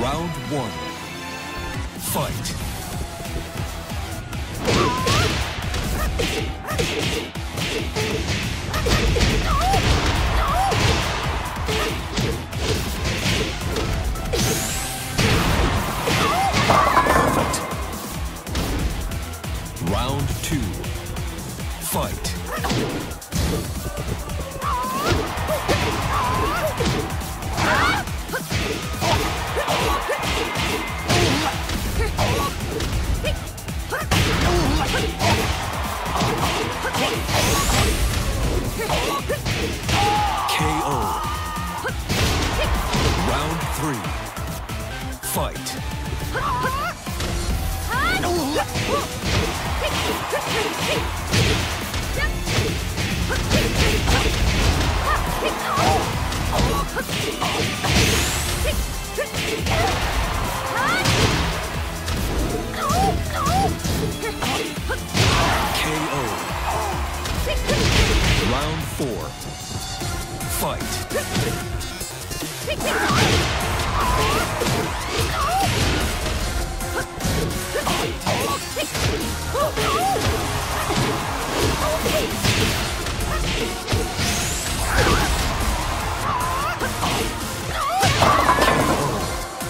Round one. Fight. Perfect. Round two. Fight. Three. Fight. KO. Round four. Fight. Final round. Fight. Round one. Fight. Round two. Fight.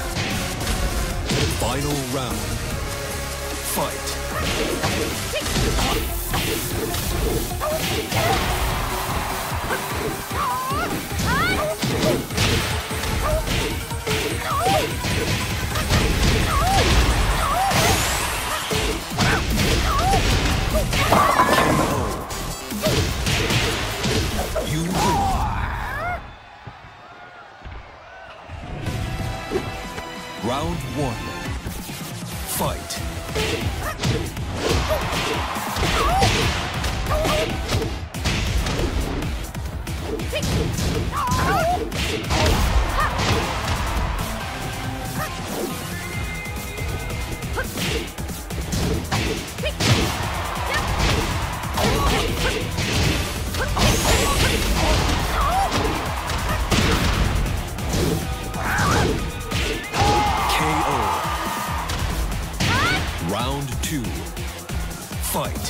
Round three. Fight.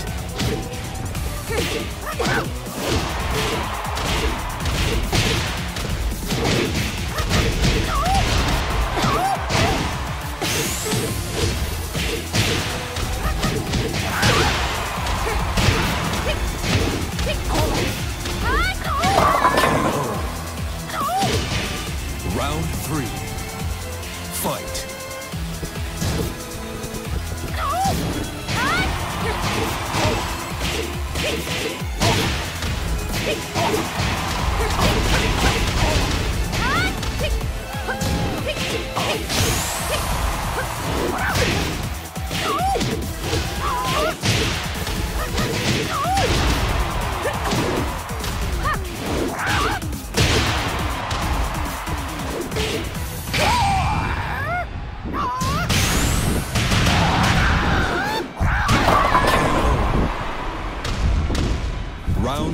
Round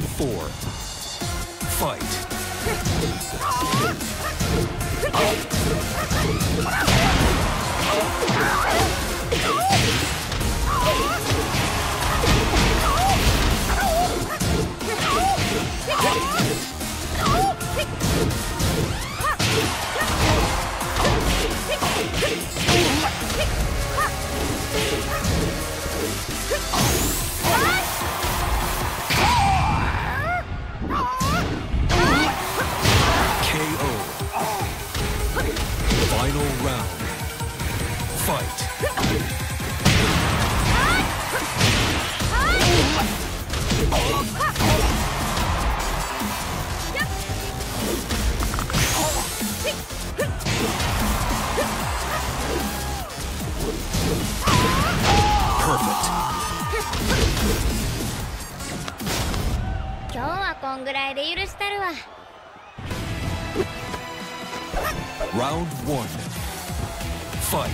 four. Final round. Perfect. 今日はこんぐらいで許したるわ。Round one. Fight.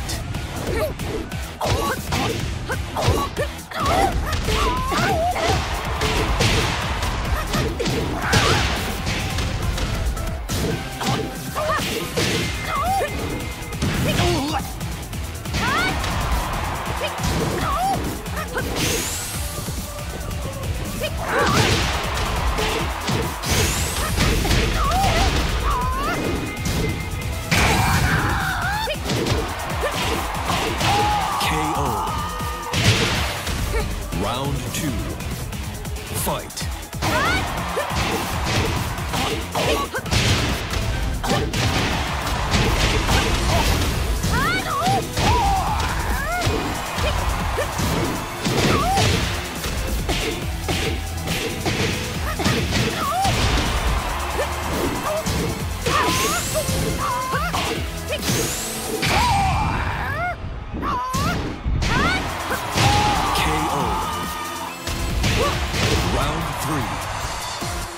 Round 3.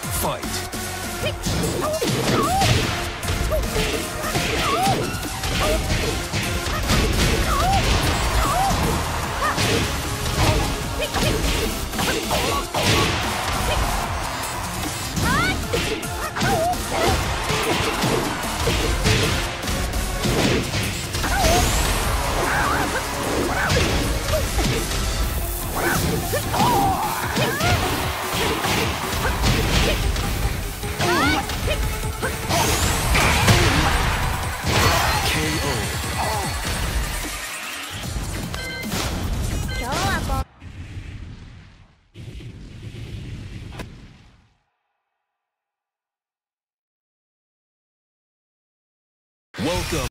Fight.